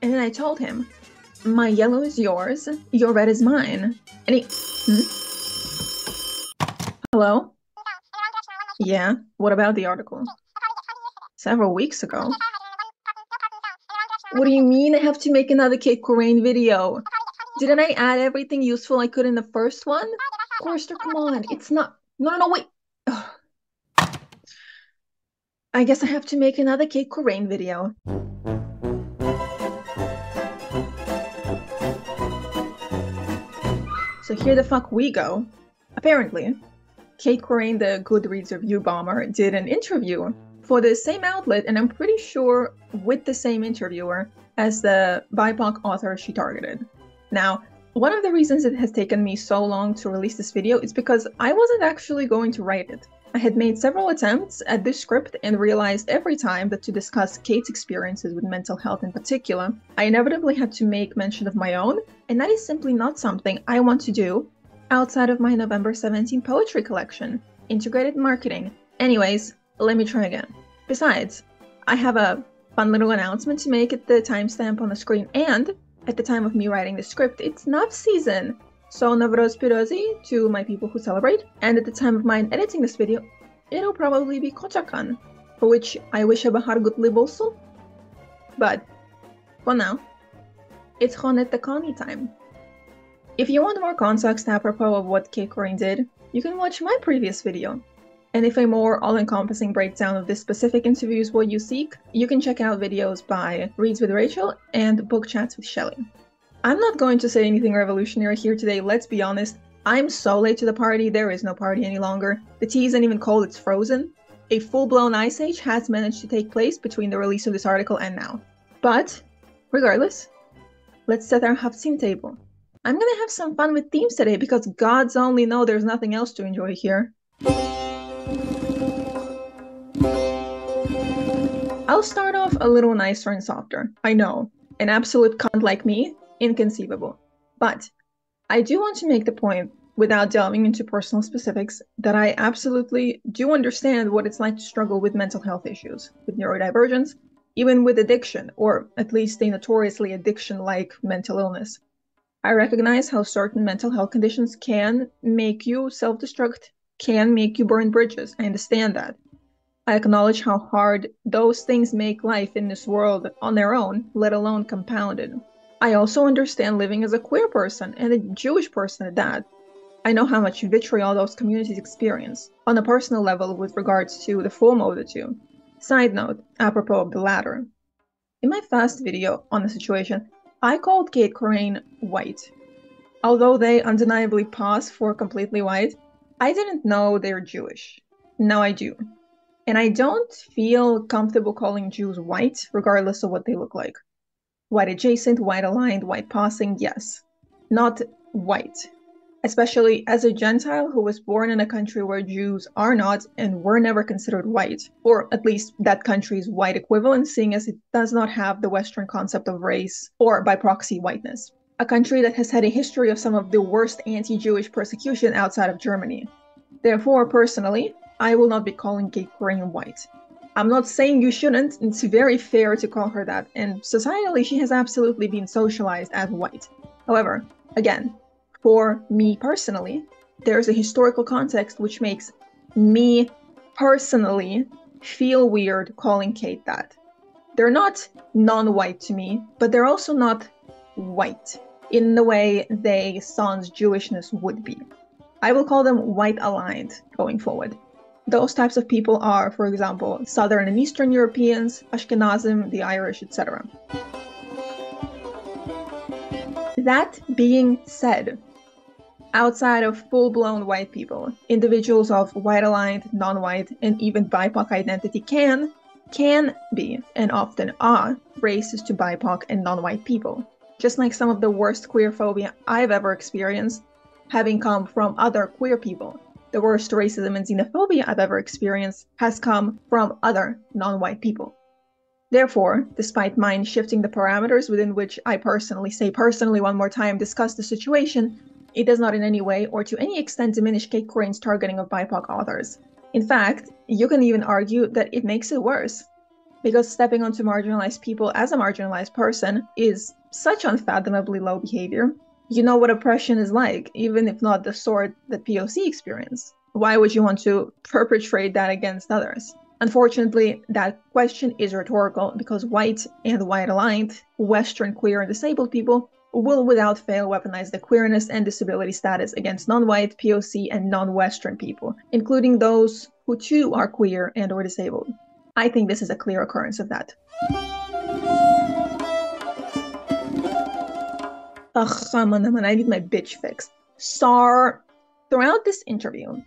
And then I told him, my yellow is yours, your red is mine. And he... Hello? Yeah, what about the article? Several weeks ago. What do you mean I have to make another Cait Corrain video? Didn't I add everything useful I could in the first one? Forrester, come on, it's not... No, wait! Ugh. I guess I have to make another Cait Corrain video. So here the fuck we go. Apparently, Cait Corrain, the Goodreads review bomber, did an interview for the same outlet, and I'm pretty sure with the same interviewer, as the BIPOC author she targeted. Now, one of the reasons it has taken me so long to release this video is because I wasn't actually going to write it. I had made several attempts at this script and realized every time that to discuss Cait's experiences with mental health in particular, I inevitably had to make mention of my own, and that is simply not something I want to do outside of my November 17 poetry collection, Integrated Marketing. Anyways, let me try again. Besides, I have a fun little announcement to make at the timestamp on the screen, and at the time of me writing the script, it's Nav season! So Nowruz Pirouz to my people who celebrate, and at the time of mine editing this video, it'll probably be Kochakan, for which I wish a Bahar Gutlib also. But, for now, it's Khoneh Tekouni time. If you want more context apropos of what Cait Corrain did, you can watch my previous video. And if a more all-encompassing breakdown of this specific interview is what you seek, you can check out videos by Reads with Rachel and Book Chats with Shelley. I'm not going to say anything revolutionary here today, let's be honest. I'm so late to the party, there is no party any longer. The tea isn't even cold, it's frozen. A full-blown ice age has managed to take place between the release of this article and now. But, regardless, let's set our haft-sin table. I'm gonna have some fun with themes today because gods only know there's nothing else to enjoy here. I'll start off a little nicer and softer. I know, an absolute cunt like me, inconceivable. But I do want to make the point, without delving into personal specifics, that I absolutely do understand what it's like to struggle with mental health issues, with neurodivergence, even with addiction, or at least a notoriously addiction-like mental illness. I recognize how certain mental health conditions can make you self-destruct, can make you burn bridges. I understand that. I acknowledge how hard those things make life in this world on their own, let alone compounded. I also understand living as a queer person, and a Jewish person at that. I know how much vitriol those communities experience, on a personal level with regards to the former of the two. Side note, apropos of the latter. In my first video on the situation, I called Cait Corrain white. Although they undeniably pass for completely white, I didn't know they're Jewish. Now I do. And I don't feel comfortable calling Jews white, regardless of what they look like. White adjacent, white aligned, white passing, yes. Not white. Especially as a Gentile who was born in a country where Jews are not and were never considered white, or at least that country's white equivalent, seeing as it does not have the Western concept of race or, by proxy, whiteness. A country that has had a history of some of the worst anti-Jewish persecution outside of Germany. Therefore, personally, I will not be calling Cait Corrain white. I'm not saying you shouldn't, it's very fair to call her that, and societally she has absolutely been socialized as white. However, again, for me personally, there's a historical context which makes me personally feel weird calling Cait that. They're not non-white to me, but they're also not white in the way they sans Jewishness would be. I will call them white aligned going forward. Those types of people are, for example, Southern and Eastern Europeans, Ashkenazim, the Irish, etc. That being said, outside of full-blown white people, individuals of white-aligned, non-white, and even BIPOC identity can be, and often are, racist to BIPOC and non-white people. Just like some of the worst queer phobia I've ever experienced, having come from other queer people. The worst racism and xenophobia I've ever experienced has come from other non-white people. Therefore, despite mine shifting the parameters within which I personally, say personally one more time, discuss the situation, it does not in any way or to any extent diminish Cait Corrain's targeting of BIPOC authors. In fact, you can even argue that it makes it worse, because stepping onto marginalized people as a marginalized person is such unfathomably low behavior. You know what oppression is like, even if not the sort that POC experience. Why would you want to perpetrate that against others? Unfortunately, that question is rhetorical because white and white-aligned, Western queer and disabled people will without fail weaponize the queerness and disability status against non-white, POC, and non-Western people, including those who too are queer and or disabled. I think this is a clear occurrence of that. I need my bitch fixed. Sar. Throughout this interview,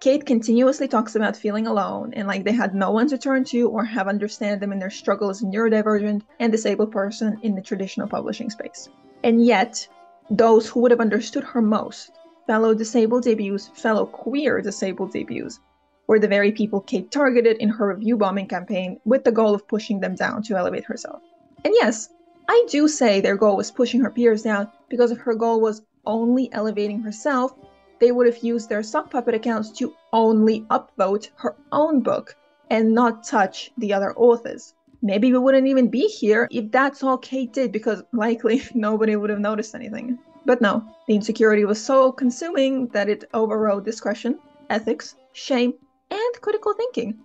Cait continuously talks about feeling alone and like they had no one to turn to or have understand them in their struggle as a neurodivergent and disabled person in the traditional publishing space. And yet, those who would have understood her most, fellow disabled debuts, fellow queer disabled debuts, were the very people Cait targeted in her review bombing campaign with the goal of pushing them down to elevate herself. And yes, I do say their goal was pushing her peers down, because if her goal was only elevating herself, they would have used their sock puppet accounts to only upvote her own book and not touch the other authors. Maybe we wouldn't even be here if that's all Cait did, because likely nobody would have noticed anything. But no, the insecurity was so consuming that it overrode discretion, ethics, shame, and critical thinking,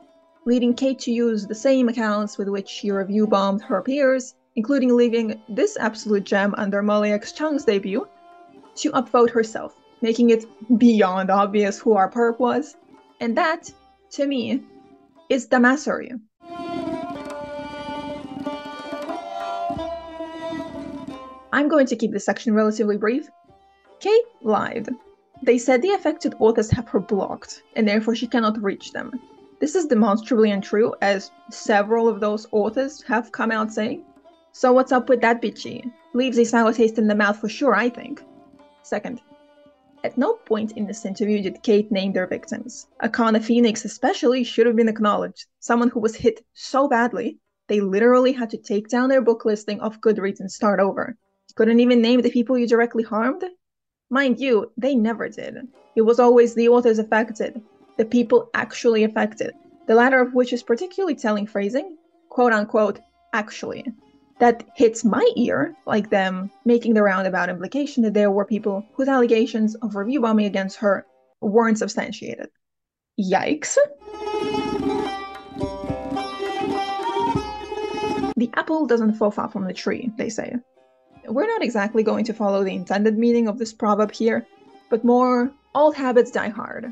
leading Cait to use the same accounts with which she review bombed her peers, including leaving this absolute gem under Molly X. Chung's debut, to upvote herself, making it beyond obvious who our perp was. And that, to me, is Damasury. I'm going to keep this section relatively brief. Cait lied. They said the affected authors have her blocked, and therefore she cannot reach them. This is demonstrably untrue, as several of those authors have come out saying. So what's up with that bitchy? Leaves a sour taste in the mouth for sure, I think. Second, at no point in this interview did Cait name their victims. Akana Phoenix especially should have been acknowledged, someone who was hit so badly, they literally had to take down their book listing off Goodreads and start over. You couldn't even name the people you directly harmed? Mind you, they never did. It was always the authors affected, the people actually affected, the latter of which is particularly telling phrasing, quote-unquote, actually. That hits my ear, like them making the roundabout implication that there were people whose allegations of review bombing against her weren't substantiated. Yikes. The apple doesn't fall far from the tree, they say. We're not exactly going to follow the intended meaning of this proverb here, but more, old habits die hard.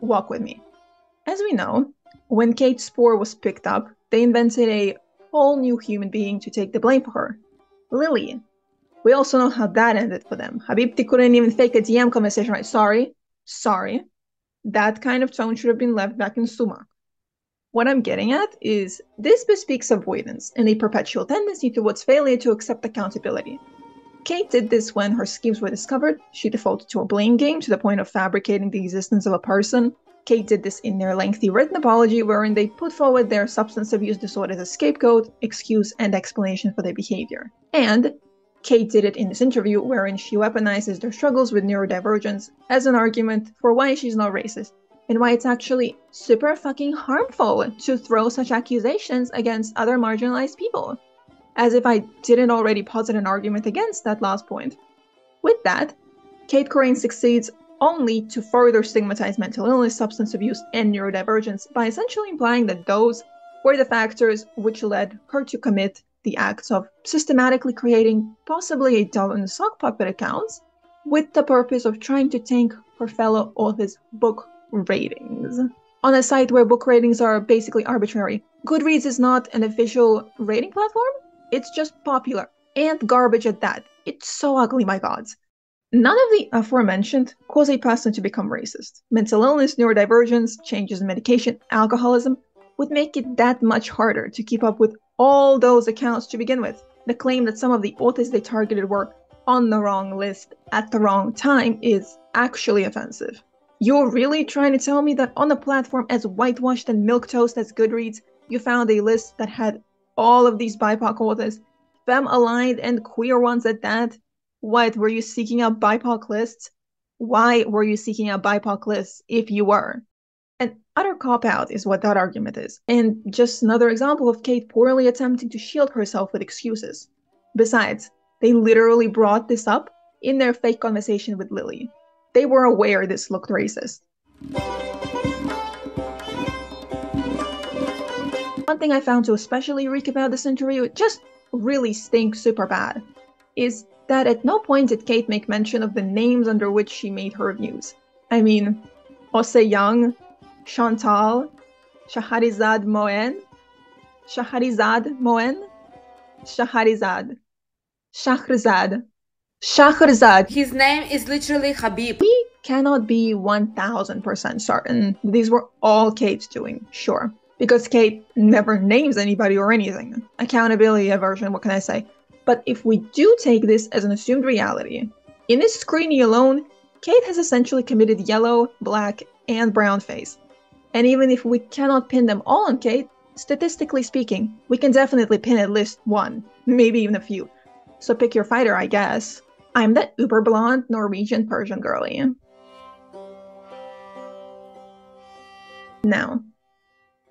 Walk with me. As we know, when Cait's spore was picked up, they invented a whole new human being to take the blame for her, Lily. We also know how that ended for them. Habibti couldn't even fake a DM conversation, right? Sorry. That kind of tone should have been left back in sumac. What I'm getting at is this bespeaks avoidance and a perpetual tendency towards failure to accept accountability. Cait did this when her schemes were discovered. She defaulted to a blame game to the point of fabricating the existence of a person. Cait did this in their lengthy written apology, wherein they put forward their substance abuse disorder as a scapegoat, excuse, and explanation for their behavior. And Cait did it in this interview, wherein she weaponizes their struggles with neurodivergence as an argument for why she's not racist, and why it's actually super fucking harmful to throw such accusations against other marginalized people. As if I didn't already posit an argument against that last point. With that, Cait Corrain succeeds only to further stigmatize mental illness, substance abuse, and neurodivergence by essentially implying that those were the factors which led her to commit the acts of systematically creating possibly a doll and sock puppet accounts with the purpose of trying to tank her fellow authors' book ratings. On a site where book ratings are basically arbitrary, Goodreads is not an official rating platform, it's just popular, and garbage at that. It's so ugly, my gods. None of the aforementioned cause a person to become racist. Mental illness, neurodivergence, changes in medication, alcoholism would make it that much harder to keep up with all those accounts to begin with. The claim that some of the authors they targeted were on the wrong list at the wrong time is actually offensive. You're really trying to tell me that on a platform as whitewashed and milquetoast as Goodreads, you found a list that had all of these BIPOC authors, femme-aligned and queer ones at that? What, were you seeking out BIPOC lists? Why were you seeking out BIPOC lists if you were? And utter cop-out is what that argument is, and just another example of Cait poorly attempting to shield herself with excuses. Besides, they literally brought this up in their fake conversation with Lily. They were aware this looked racist. One thing I found to especially reek about this interview, it just really stinks super bad, is that at no point did Cait make mention of the names under which she made her reviews. I mean, Osei Young, Chantal, Shaharizad Moen. His name is literally Habib. We cannot be 1000% certain these were all Cait's doing, sure. Because Cait never names anybody or anything. Accountability aversion, what can I say? But if we do take this as an assumed reality, in this screenie alone, Cait has essentially committed yellow, black, and brown face. And even if we cannot pin them all on Cait, statistically speaking, we can definitely pin at least one, maybe even a few. So pick your fighter, I guess. I'm that uber blonde Norwegian Persian girlie. Now,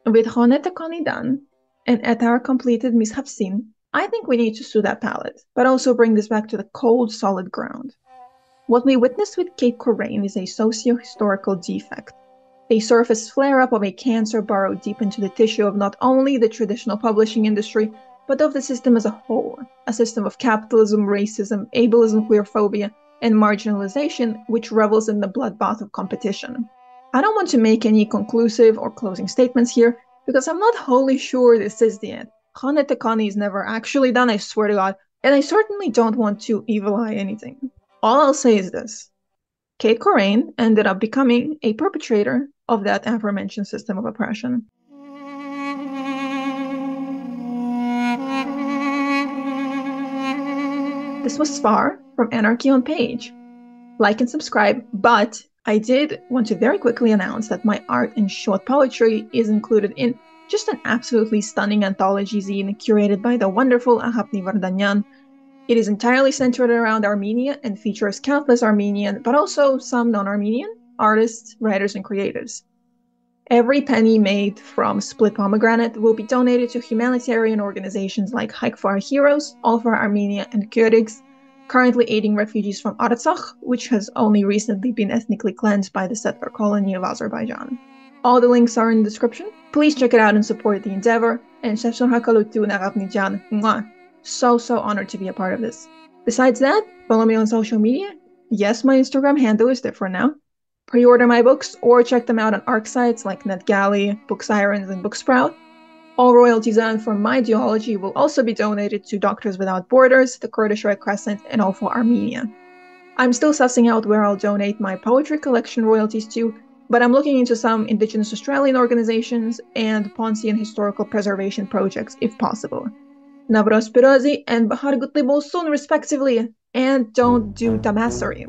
with Khoneh Tekouni done, and Etar completed Miss Haft-sin, I think we need to sue that palette, but also bring this back to the cold, solid ground. What we witnessed with Cait Corrain is a socio-historical defect, a surface flare-up of a cancer burrowed deep into the tissue of not only the traditional publishing industry, but of the system as a whole, a system of capitalism, racism, ableism, queerphobia, and marginalization which revels in the bloodbath of competition. I don't want to make any conclusive or closing statements here, because I'm not wholly sure this is the end. Khoneh Tekouni is never actually done, I swear to God, and I certainly don't want to evil-eye anything. All I'll say is this. Cait Corrain ended up becoming a perpetrator of that aforementioned system of oppression. This was Spar from Anarchy on Page. Like and subscribe, but I did want to very quickly announce that my art and short poetry is included in just an absolutely stunning anthology zine curated by the wonderful Avagny Vardanyan. It is entirely centered around Armenia and features countless Armenian, but also some non-Armenian, artists, writers, and creators. Every penny made from Split Pomegranate will be donated to humanitarian organizations like Hike for Our Heroes, All for Armenia, and Kyrgyz, currently aiding refugees from Artsakh, which has only recently been ethnically cleansed by the settler colony of Azerbaijan. All the links are in the description. Please check it out and support the endeavor, and Shefshon Hakalutun Arabnijan, mwah! So honored to be a part of this. Besides that, follow me on social media. Yes, my Instagram handle is different now. Pre-order my books or check them out on ARC sites like NetGalley, Book Sirens, and BookSprout. All royalties earned from my duology will also be donated to Doctors Without Borders, the Kurdish Red Crescent, and All for Armenia. I'm still sussing out where I'll donate my poetry collection royalties to, but I'm looking into some Indigenous Australian organizations and Poncian historical preservation projects if possible. Nowruz Pirouz and Bahar Gutlib will soon respectively, and don't do Damasury.